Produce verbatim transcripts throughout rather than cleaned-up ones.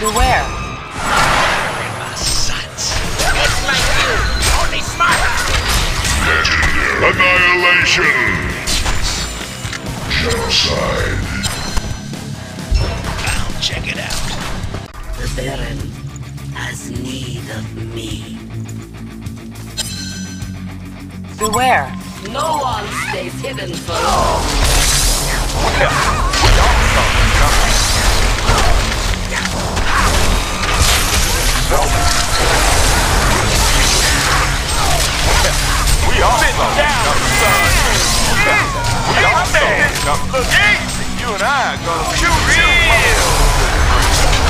beware. It's like you, only smarter. Legendary Annihilation. Genocide. I'll check it out. The Baron has need of me. Beware. No one stays hidden for long. We all been down, son. We all been down. Look, you and I are gonna be real.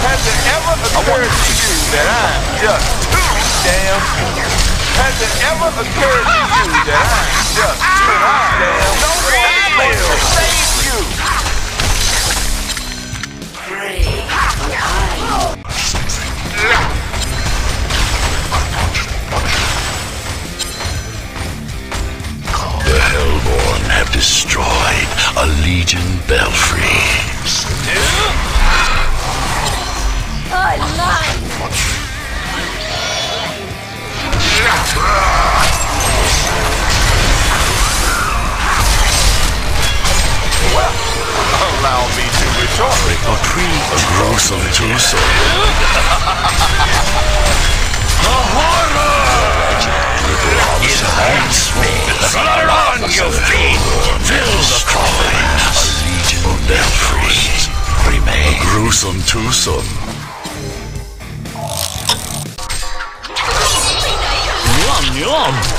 Has it ever occurred to you that I'm just too damn good? Has it ever occurred to you that I'm just too damn good? No one can save you. Pray for I. The Hellborn have destroyed a Legion belfry. I lied. Well, allow me to retort. A gruesome twosome. The horror is haunts me. Flutter on your feet. Fill the coffin. A legion of belfry remain. A gruesome twosome. Yum! Hey,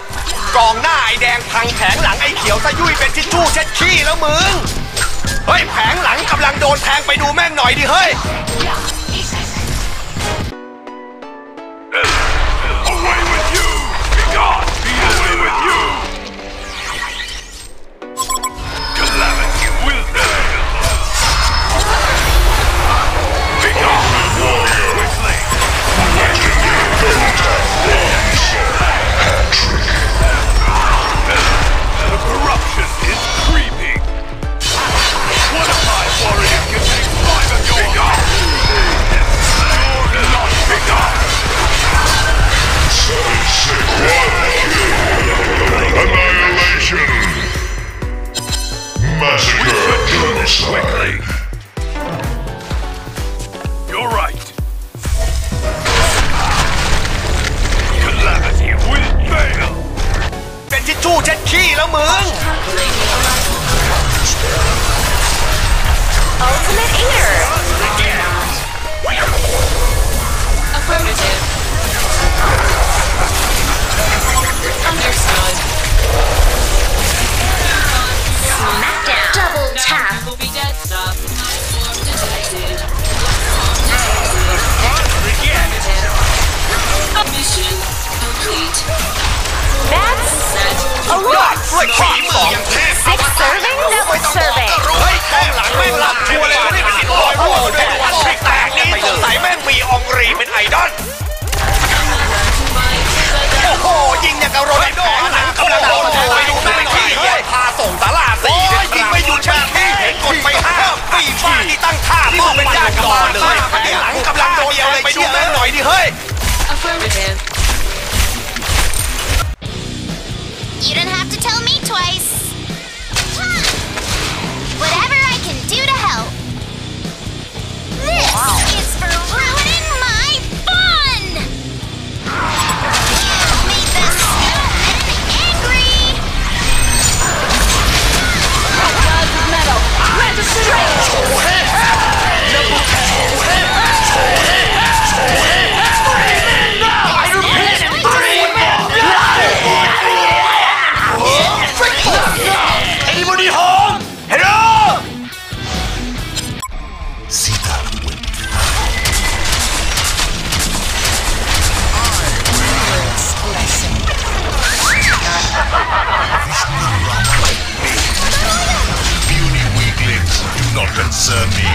don't concern me.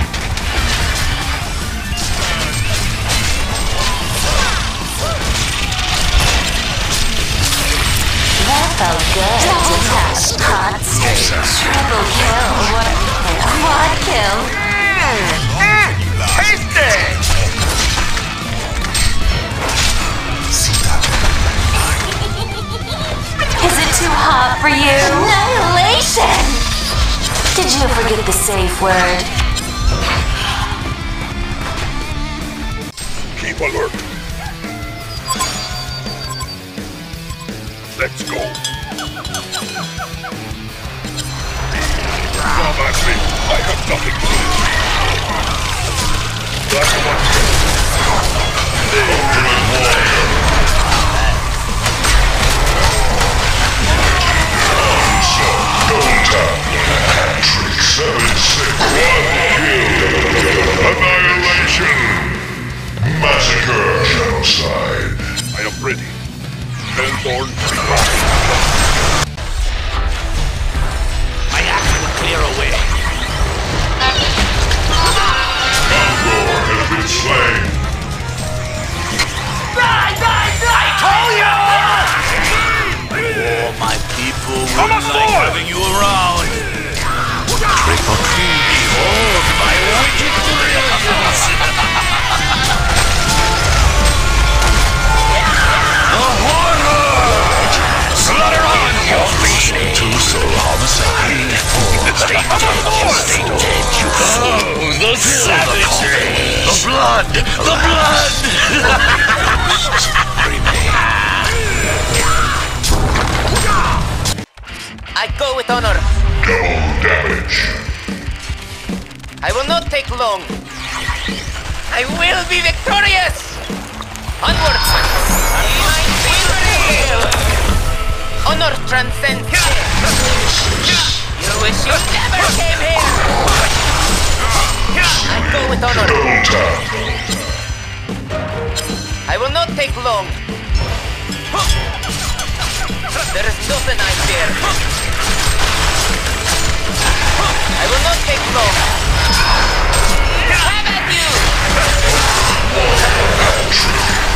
Felt good. Detached, caught, triple kill. What kill? Quad kill. Taste it! Is it too hot for you? Annihilation! Did you forget the safe word? Keep alert. Let's go. Come at me. I have nothing to lose. That's one thing. Annihilation. Massacre. Genocide. I am ready. Hellborn. My axe will clear away. Gondor has been slain. Die, die, die! I told you! Oh, my people will like aboard. Having you around. Behold my wicked creatures! The blood! The blood! I go with honor. Double damage. I will not take long. I will be victorious! Onward! My favorite! Honor transcends fear. Your wish you never came here! I go with honor. I will not take long. There is nothing I fear. I will not take long. Have at you!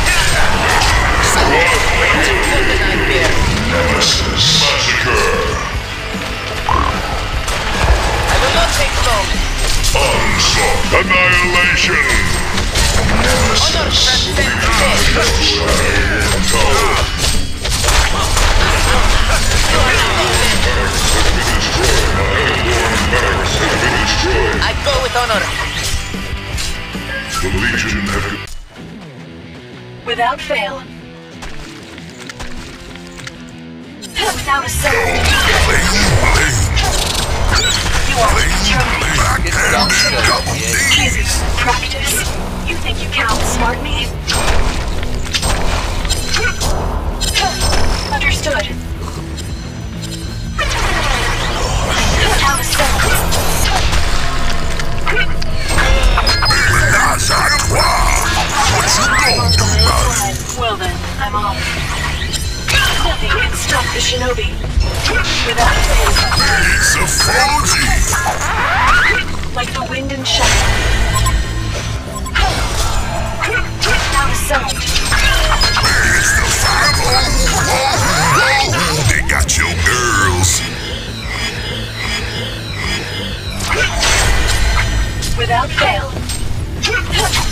There is nothing I fear. Nemesis. Massacre. I will not take long. Onslaught! Annihilation! Nemesis! We have no destroyed! I go with honor! The Legion have... Without fail! Without a second! You are determined. This is practice. You think you can outsmart me? Understood. Without a sound. Well then, I'm off. Nothing can stop the shinobi. Without fail. He's a fogy. Like the wind and shadow. Without a sound. He's the fireball. They got your girls. Without fail.